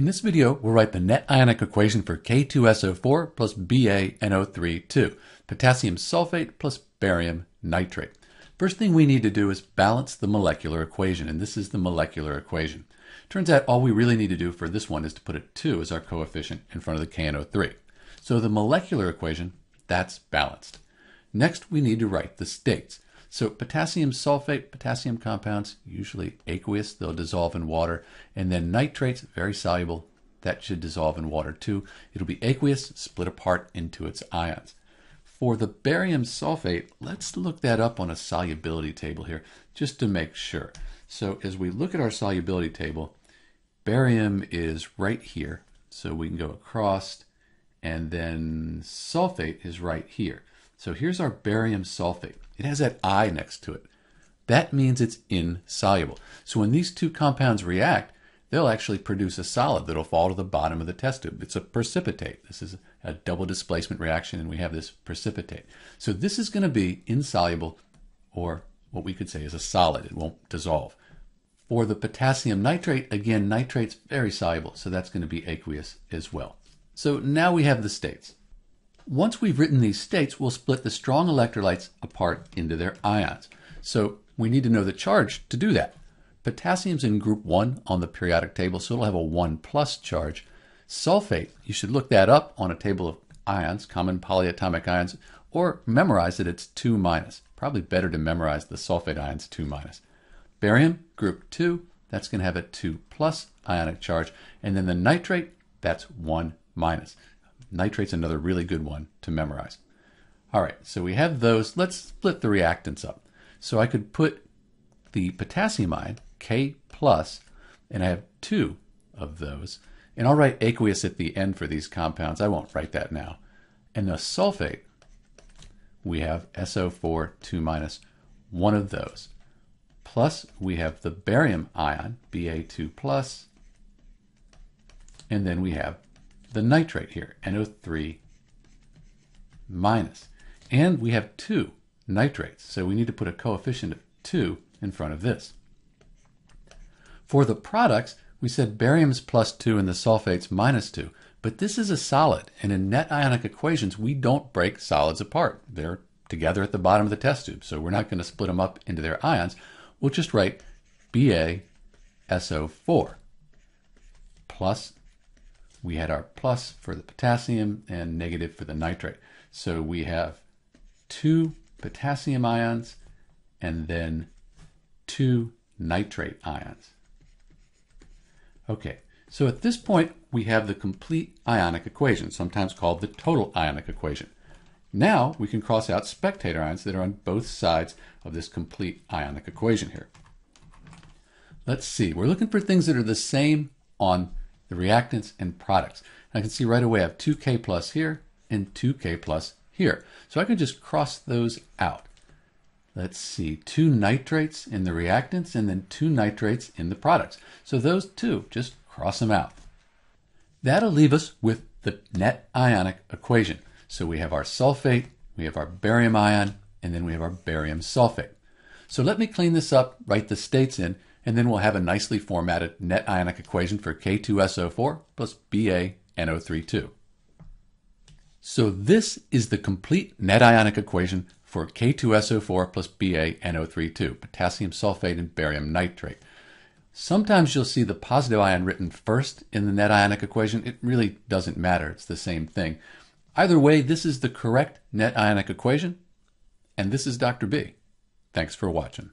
In this video, we'll write the net ionic equation for K2SO4 plus BaNO3,2, potassium sulfate plus barium nitrate. First thing we need to do is balance the molecular equation, and this is the molecular equation. Turns out all we really need to do for this one is to put a 2 as our coefficient in front of the KNO3. So the molecular equation, that's balanced. Next, we need to write the states. So potassium sulfate, potassium compounds, usually aqueous, they'll dissolve in water. And then nitrates, very soluble, that should dissolve in water too. It'll be aqueous, split apart into its ions. For the barium sulfate, let's look that up on a solubility table here, just to make sure. So as we look at our solubility table, barium is right here. So we can go across, and then sulfate is right here. So here's our barium sulfate. It has that I next to it. That means it's insoluble. So when these two compounds react, they'll actually produce a solid that'll fall to the bottom of the test tube. It's a precipitate. This is a double displacement reaction, and we have this precipitate. So this is going to be insoluble, or what we could say is a solid. It won't dissolve. For the potassium nitrate, again, nitrate's very soluble, so that's going to be aqueous as well. So now we have the states. Once we've written these states, we'll split the strong electrolytes apart into their ions. So we need to know the charge to do that. Potassium's in group 1 on the periodic table, so it'll have a 1+ charge. Sulfate, you should look that up on a table of ions, common polyatomic ions, or memorize that it's 2-. Probably better to memorize the sulfate ions 2-. Barium, group 2, that's going to have a 2+ ionic charge. And then the nitrate, that's 1-. Nitrate's another really good one to memorize. All right, so we have those. Let's split the reactants up. So I could put the potassium ion, K+, and I have 2 of those. And I'll write aqueous at the end for these compounds. I won't write that now. And the sulfate, we have SO4, 2-, 1 of those. Plus, we have the barium ion, Ba2+, and then we have the nitrate here, NO3-. And we have 2 nitrates, so we need to put a coefficient of 2 in front of this. For the products, we said barium's +2 and the sulfate's -2, but this is a solid, and in net ionic equations, we don't break solids apart. They're together at the bottom of the test tube, so we're not going to split them up into their ions. We'll just write BaSO4 plus. We had our plus for the potassium and negative for the nitrate. So we have 2 potassium ions and then 2 nitrate ions. Okay, so at this point, we have the complete ionic equation, sometimes called the total ionic equation. Now we can cross out spectator ions that are on both sides of this complete ionic equation here. Let's see, we're looking for things that are the same on the reactants and products. And I can see right away I have 2K+ here and 2K+ here. So I can just cross those out. Let's see, 2 nitrates in the reactants and then 2 nitrates in the products. So those 2, just cross them out. That'll leave us with the net ionic equation. So we have our sulfate, we have our barium ion, and then we have our barium sulfate. So let me clean this up, write the states in, and then we'll have a nicely formatted net ionic equation for K2SO4 plus BaNO3,2. So this is the complete net ionic equation for K2SO4 plus BaNO3,2, potassium sulfate and barium nitrate. Sometimes you'll see the positive ion written first in the net ionic equation. It really doesn't matter. It's the same thing. Either way, this is the correct net ionic equation, and this is Dr. B. Thanks for watching.